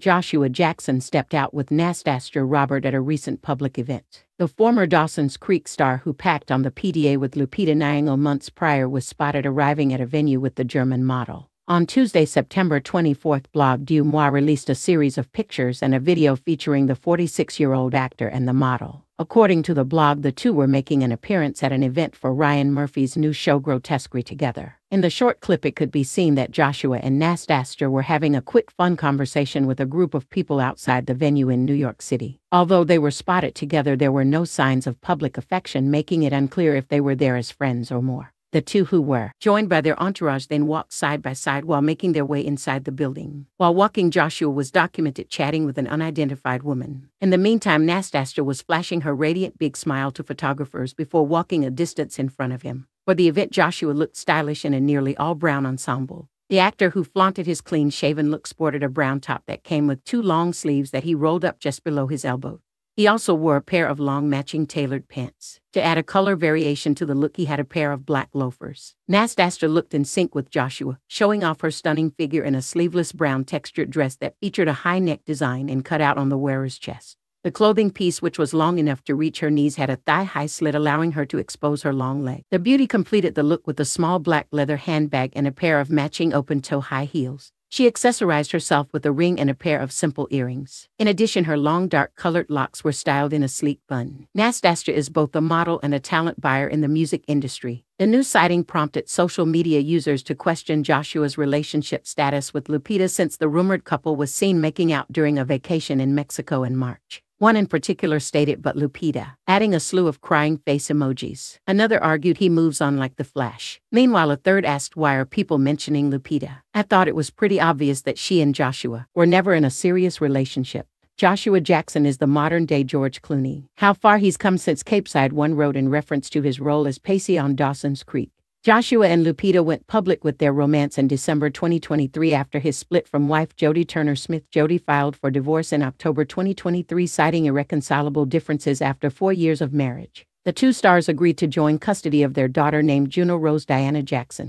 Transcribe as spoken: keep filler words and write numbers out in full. Joshua Jackson stepped out with Nastassja Roberts at a recent public event. The former Dawson's Creek star who packed on the P D A with Lupita Nyong'o months prior was spotted arriving at a venue with the German model. On Tuesday, September twenty-fourth, blog Du Mois released a series of pictures and a video featuring the forty-six-year-old actor and the model. According to the blog, the two were making an appearance at an event for Ryan Murphy's new show Grotesquerie together. In the short clip, it could be seen that Joshua and Nastassja were having a quick fun conversation with a group of people outside the venue in New York City. Although they were spotted together, there were no signs of public affection, making it unclear if they were there as friends or more. The two, who were joined by their entourage, then walked side by side while making their way inside the building. While walking, Joshua was documented chatting with an unidentified woman. In the meantime, Nastassja was flashing her radiant big smile to photographers before walking a distance in front of him. For the event, Joshua looked stylish in a nearly all-brown ensemble. The actor, who flaunted his clean-shaven look, sported a brown top that came with two long sleeves that he rolled up just below his elbow. He also wore a pair of long matching tailored pants. To add a color variation to the look, he had a pair of black loafers. Nastassja looked in sync with Joshua, showing off her stunning figure in a sleeveless brown textured dress that featured a high-neck design and cut out on the wearer's chest. The clothing piece, which was long enough to reach her knees, had a thigh-high slit allowing her to expose her long leg. The beauty completed the look with a small black leather handbag and a pair of matching open-toe high heels. She accessorized herself with a ring and a pair of simple earrings. In addition, her long dark-colored locks were styled in a sleek bun. Nastassja is both a model and a talent buyer in the music industry. The new sighting prompted social media users to question Joshua's relationship status with Lupita, since the rumored couple was seen making out during a vacation in Mexico in March. One in particular stated, "But Lupita," adding a slew of crying face emojis. Another argued, "He moves on like the Flash." Meanwhile, a third asked, "Why are people mentioning Lupita? I thought it was pretty obvious that she and Joshua were never in a serious relationship." Joshua Jackson is the modern-day George Clooney. How far he's come since Capeside One wrote in reference to his role as Pacey on Dawson's Creek. Joshua and Lupita went public with their romance in December twenty twenty-three after his split from wife Jody Turner Smith. Jody filed for divorce in October twenty twenty-three, citing irreconcilable differences after four years of marriage. The two stars agreed to join custody of their daughter named Juno Rose Diana Jackson.